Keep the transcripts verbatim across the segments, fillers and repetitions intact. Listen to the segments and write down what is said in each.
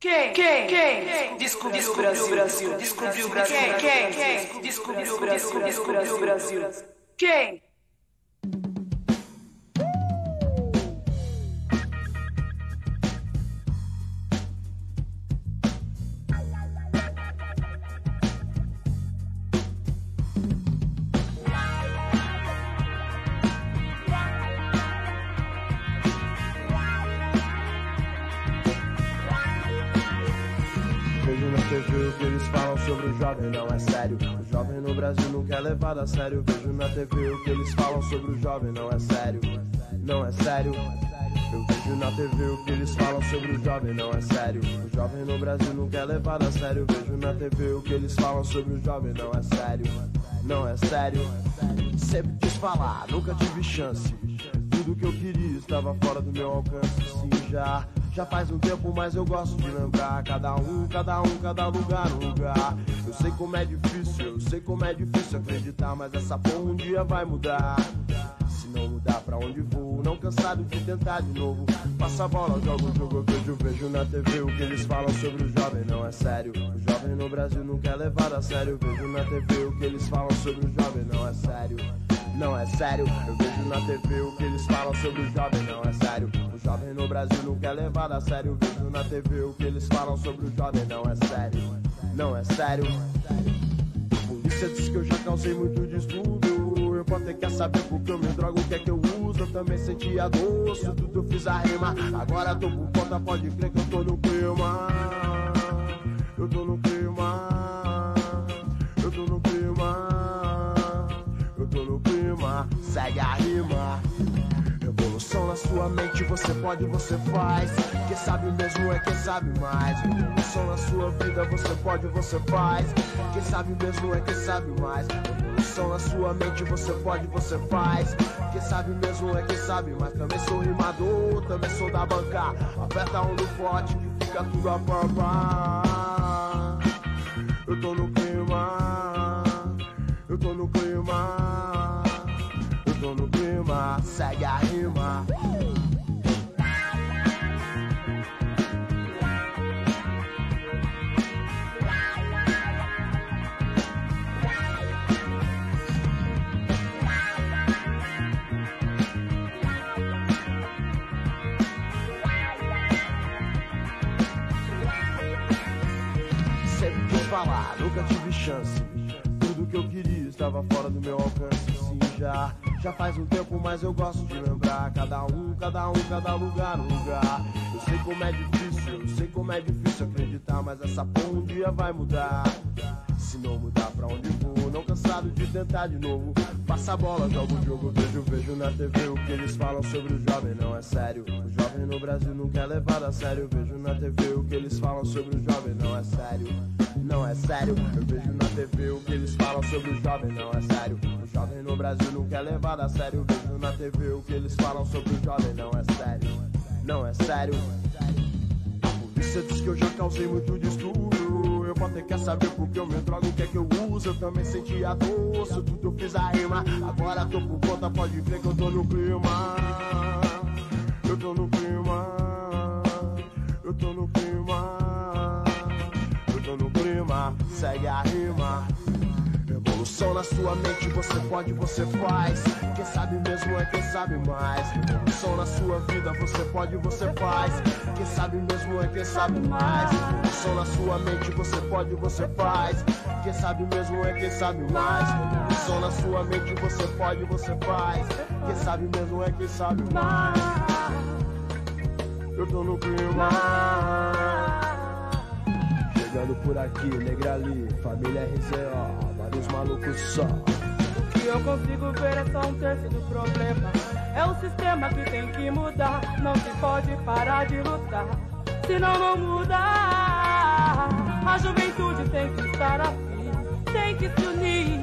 Quem? Quem? Quem? Descobriu o Brasil. Descobriu o Brasil. Quem? Quem? Descobriu o Brasil. Descobriu o Brasil. Quem? Vejo o que eles falam sobre o jovem, não é sério. O jovem no Brasil nunca é levado a sério. Vejo na T V o que eles falam sobre o jovem, não é sério. Não é sério. Eu vejo na T V o que eles falam sobre o jovem, não é sério. O jovem no Brasil nunca é levado a sério. Vejo na T V o que eles falam sobre o jovem, não é sério. Não é sério. Sempre quis falar, nunca tive chance. Tudo que eu queria estava fora do meu alcance. Sim, já... Já faz um tempo, mas eu gosto de lembrar. Cada um, cada um, cada lugar, um lugar. Eu sei como é difícil, eu sei como é difícil acreditar, mas essa porra um dia vai mudar. Se não mudar pra onde vou, não cansado de tentar de novo. Passa a bola, jogo o jogo que eu vejo na T V. O que eles falam sobre o jovem não é sério. O jovem no Brasil nunca é levado a sério. Vejo na T V o que eles falam sobre o jovem não é sério. Não é sério, eu vejo na T V o que eles falam sobre o jovem, não é sério. O jovem no Brasil nunca é levado a sério. Eu vejo na T V o que eles falam sobre o jovem, não é sério. Não é sério. A polícia diz que eu já causei muito distúrbio. Eu posso ter que saber porque eu me drogo, o que é que eu uso. Eu também senti a dor, se tudo eu fiz a rima. Agora tô por conta, pode crer que eu tô no clima. Eu tô no clima. Segue a rima. Revolução na sua mente, você pode, você faz. Quem sabe mesmo é quem sabe mais. Revolução na sua vida, você pode, você faz. Quem sabe mesmo é quem sabe mais. Revolução na sua mente, você pode, você faz. Quem sabe mesmo é quem sabe mais. Também sou rimador, também sou da banca. Aperta um do forte que fica tudo a pampa. Eu tô no clima. Eu tô no clima. Segue a rima. Sempre quis falar, nunca tive chance. Tudo que eu queria estava fora do meu alcance. Sim, já. Já faz um tempo, mas eu gosto de lembrar. Cada um, cada um, cada lugar, um lugar. Eu sei como é difícil, eu sei como é difícil acreditar, mas essa porra um dia vai mudar. Se não mudar pra onde vou, não cansado de tentar de novo. Passa a bola, jogo o jogo, vejo, vejo na T V o que eles falam sobre o jovem, não é sério. O jovem no Brasil nunca é levado a sério. Vejo na T V o que eles falam sobre o jovem, não é sério. Não é sério, eu vejo na T V o que eles falam sobre o jovem, não é sério. O jovem no Brasil nunca é levado a sério. Vejo na T V o que eles falam sobre o jovem, não é sério. Não é sério. A polícia diz que eu já causei muito distúrbio. Eu posso ter que saber porque eu me drogo, o que é que eu uso. Eu também senti a dor, se tudo eu fiz a rima. Agora tô por conta, pode crer que eu tô no clima. Eu tô no clima. Eu tô no clima. Segue a rima. Revolução na sua mente, você pode, você faz. Quem sabe mesmo é quem sabe mais. Revolução na sua vida, você pode, você faz. Quem sabe mesmo é quem sabe mais. Revolução na sua mente, você pode, você faz. Quem sabe mesmo é quem sabe mais. Revolução na sua mente, você pode, você faz. Quem sabe mesmo é quem sabe mais. Eu tô no clima. Chegando por aqui, negra ali, família R Z O, vários malucos só. O que eu consigo ver é só um terço do problema. É o sistema que tem que mudar, não se pode parar de lutar, senão não muda. A juventude tem que estar afim, tem que se unir.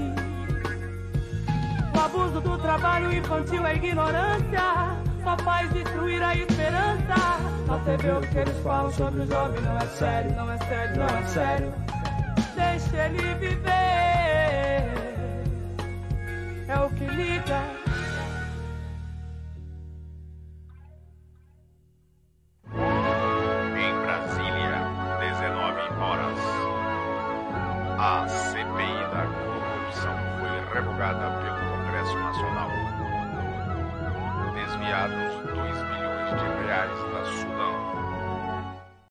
O abuso do trabalho infantil é ignorância, só faz destruir a esperança. Na T V o que eles falam sobre o jovem não é sério, não é sério, não é sério. Deixa ele viver, é o que liga. Em Brasília, A C P I da corrupção foi revogada pelo Congresso Nacional. Desviados dois bilhões de reais da Sudão.